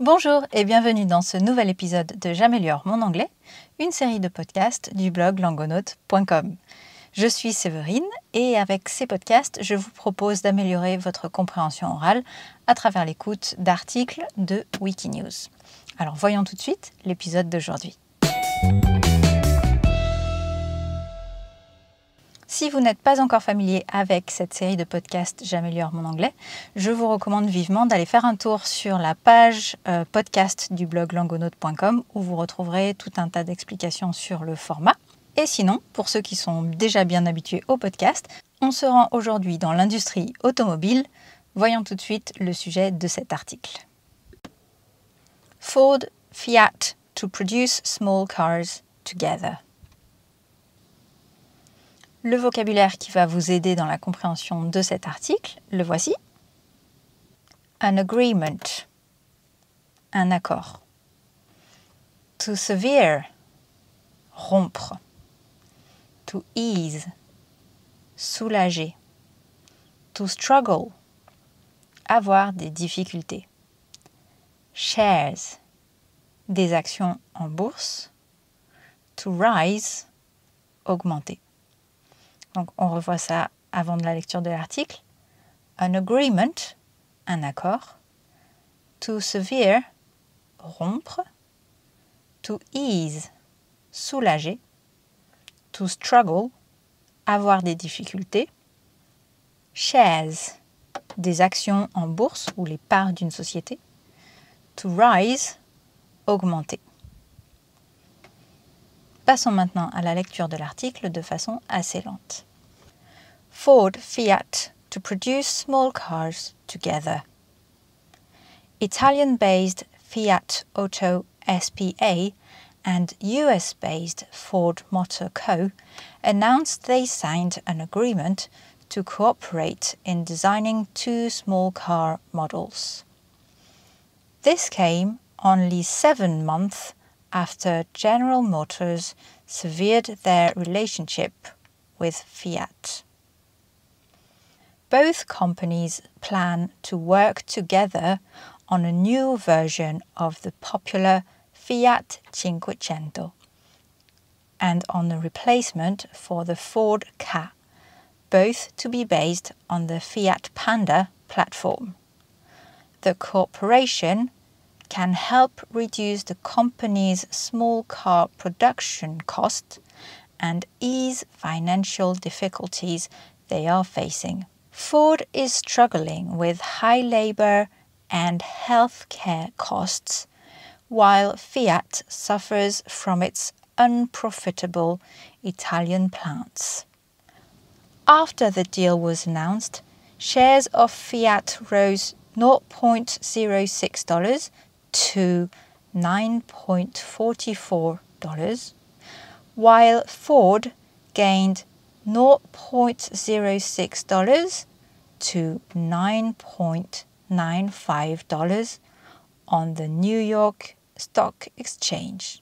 Bonjour et bienvenue dans ce nouvel épisode de J'Améliore mon anglais, une série de podcasts du blog langonaute.com. Je suis Séverine et avec ces podcasts, je vous propose d'améliorer votre compréhension orale à travers l'écoute d'articles de Wikinews. Alors voyons tout de suite l'épisode d'aujourd'hui. Si vous n'êtes pas encore familier avec cette série de podcasts J'Améliore mon anglais, je vous recommande vivement d'aller faire un tour sur la page podcast du blog langonaute.com où vous retrouverez tout un tas d'explications sur le format. Et sinon, pour ceux qui sont déjà bien habitués au podcast, on se rend aujourd'hui dans l'industrie automobile. Voyons tout de suite le sujet de cet article. Ford, Fiat to produce small cars together. Le vocabulaire qui va vous aider dans la compréhension de cet article, le voici. An agreement, un accord. To sever, rompre. To ease, soulager. To struggle, avoir des difficultés. Shares, des actions en bourse. To rise, augmenter. Donc, on revoit ça avant de la lecture de l'article. An agreement, un accord. To sever, rompre. To ease, soulager. To struggle, avoir des difficultés. Shares, des actions en bourse ou les parts d'une société. To rise, augmenter. Passons maintenant à la lecture de l'article de façon assez lente. Ford, Fiat to produce small cars together. Italian-based Fiat Auto SPA and US-based Ford Motor Co announced they signed an agreement to cooperate in designing two small car models. This came only 7 months after General Motors severed their relationship with Fiat. Both companies plan to work together on a new version of the popular Fiat Cinquecento and on a replacement for the Ford Ka, both to be based on the Fiat Panda platform. The corporation can help reduce the company's small car production cost and ease financial difficulties they are facing. Ford is struggling with high labor and healthcare costs, while Fiat suffers from its unprofitable Italian plants. After the deal was announced, shares of Fiat rose $0.06 to $9.44, while Ford gained $0.06 to $9.95 on the New York Stock Exchange.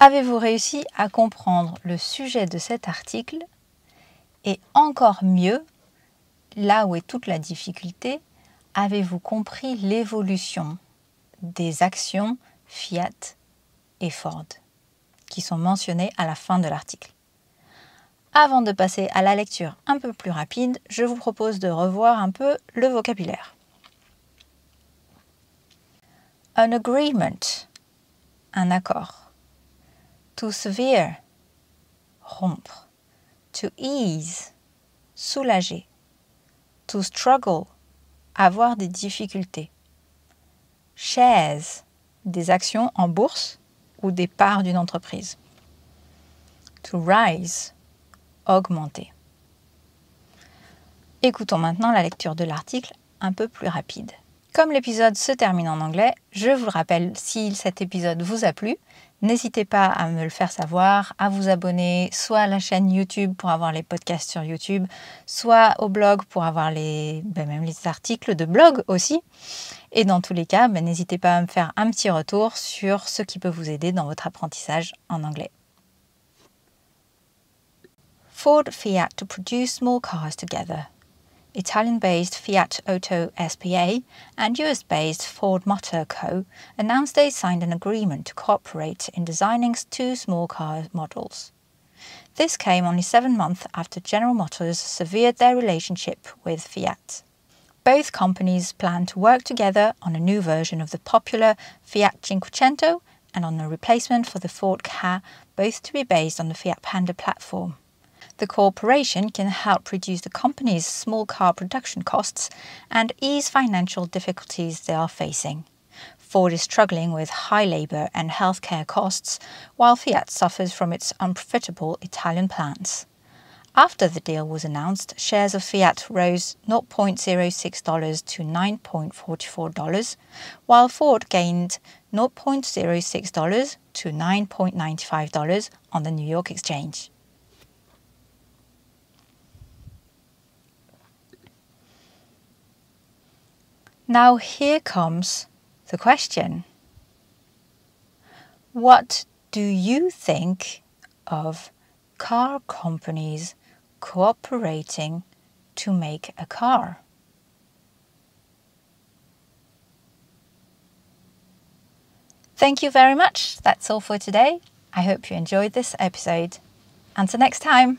Avez-vous réussi à comprendre le sujet de cet article? Et encore mieux, là où est toute la difficulté, avez-vous compris l'évolution des actions Fiat et Ford qui sont mentionnées à la fin de l'article? Avant de passer à la lecture un peu plus rapide, je vous propose de revoir un peu le vocabulaire. An agreement, un accord. To sever, rompre. To ease, soulager. To struggle, avoir des difficultés. Shares, des actions en bourse ou des parts d'une entreprise. To rise, augmenter. Écoutons maintenant la lecture de l'article un peu plus rapide. Comme l'épisode se termine en anglais, je vous le rappelle, si cet épisode vous a plu, n'hésitez pas à me le faire savoir, à vous abonner soit à la chaîne YouTube pour avoir les podcasts sur YouTube, soit au blog pour avoir même les articles de blog aussi. Et dans tous les cas, n'hésitez pas à me faire un petit retour sur ce qui peut vous aider dans votre apprentissage en anglais. Ford Fiat to produce small cars together. Italian-based Fiat Auto SPA and US-based Ford Motor Co announced they signed an agreement to cooperate in designing two small car models. This came only 7 months after General Motors severed their relationship with Fiat. Both companies plan to work together on a new version of the popular Fiat Cinquecento and on a replacement for the Ford Ka, both to be based on the Fiat Panda platform. The cooperation can help reduce the company's small car production costs and ease financial difficulties they are facing. Ford is struggling with high labour and healthcare costs, while Fiat suffers from its unprofitable Italian plants. After the deal was announced, shares of Fiat rose $0.06 to $9.44, while Ford gained $0.06 to $9.95 on the New York Exchange. Now here comes the question. What do you think of car companies cooperating to make a car? Thank you very much. That's all for today. I hope you enjoyed this episode. Until next time.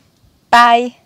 Bye.